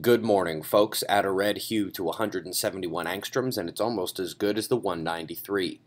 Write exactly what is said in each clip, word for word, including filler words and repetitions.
Good morning, folks. Add a red hue to one hundred seventy-one angstroms, and it's almost as good as the one ninety-three.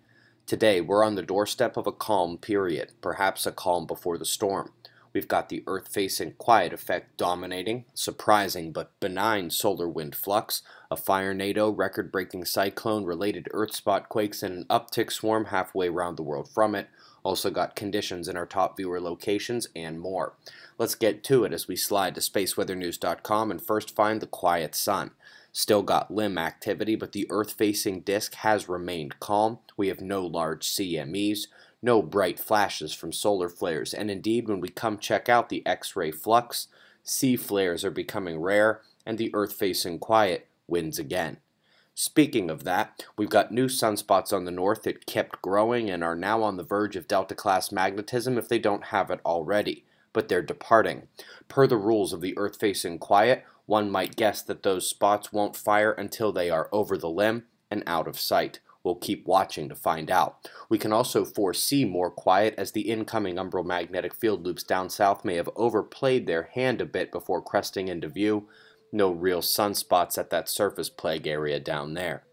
Today, we're on the doorstep of a calm period, perhaps a calm before the storm. We've got the Earth-facing quiet effect dominating, surprising but benign solar wind flux, a fire nado, record-breaking cyclone, related Earth spot quakes, and an uptick swarm halfway around the world from it. Also got conditions in our top viewer locations and more. Let's get to it as we slide to space weather news dot com and first find the quiet sun. Still got limb activity, but the Earth-facing disk has remained calm. We have no large C M Es, no bright flashes from solar flares, and indeed when we come check out the X-ray flux, C flares are becoming rare, and the Earth-facing quiet wins again. Speaking of that, we've got new sunspots on the north that kept growing and are now on the verge of Delta-class magnetism if they don't have it already, but they're departing. Per the rules of the Earth-facing quiet, one might guess that those spots won't fire until they are over the limb and out of sight. We'll keep watching to find out. We can also foresee more quiet as the incoming umbral magnetic field loops down south may have overplayed their hand a bit before cresting into view. No real sunspots at that surface plague area down there.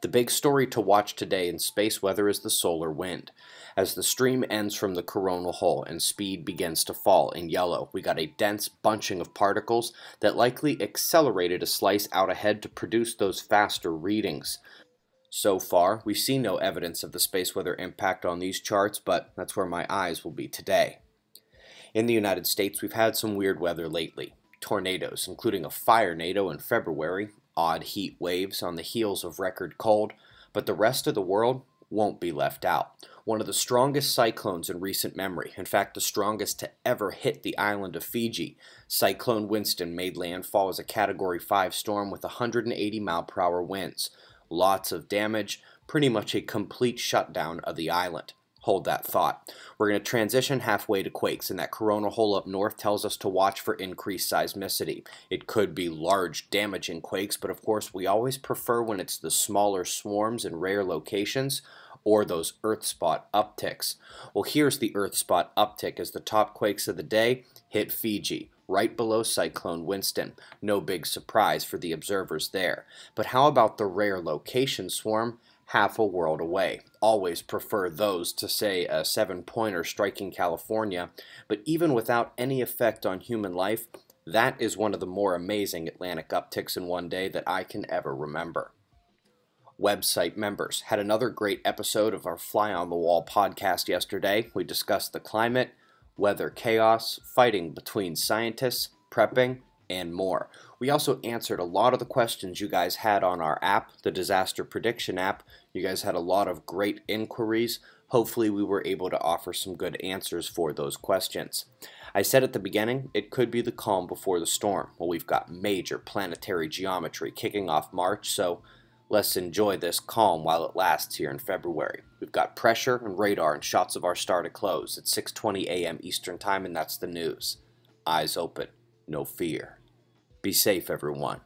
The big story to watch today in space weather is the solar wind. As the stream ends from the coronal hole and speed begins to fall in yellow, we got a dense bunching of particles that likely accelerated a slice out ahead to produce those faster readings. So far, we see no evidence of the space weather impact on these charts, but that's where my eyes will be today. In the United States, we've had some weird weather lately. Tornadoes, including a fire nado in February, odd heat waves on the heels of record cold, but the rest of the world won't be left out. One of the strongest cyclones in recent memory, in fact the strongest to ever hit the island of Fiji, Cyclone Winston made landfall as a Category five storm with one hundred eighty mile per hour winds. Lots of damage, pretty much a complete shutdown of the island. Hold that thought. We're going to transition halfway to quakes, and that coronal hole up north tells us to watch for increased seismicity. It could be large, damaging quakes, but of course we always prefer when it's the smaller swarms in rare locations or those Earth spot upticks. Well, here's the Earth spot uptick as the top quakes of the day hit Fiji, right below Cyclone Winston. No big surprise for the observers there. But how about the rare location swarm? Half a world away. Always prefer those to, say, a seven-pointer striking California, but even without any effect on human life, that is one of the more amazing Atlantic upticks in one day that I can ever remember. Website members had another great episode of our Fly on the Wall podcast yesterday. We discussed the climate, weather chaos, fighting between scientists, prepping, and more. We also answered a lot of the questions you guys had on our app, the Disaster Prediction app. You guys had a lot of great inquiries. Hopefully we were able to offer some good answers for those questions. I said at the beginning, it could be the calm before the storm. Well, we've got major planetary geometry kicking off March, so let's enjoy this calm while it lasts here in February. We've got pressure and radar and shots of our star to close. It's six twenty a m Eastern Time, and that's the news. Eyes open, no fear. Be safe, everyone.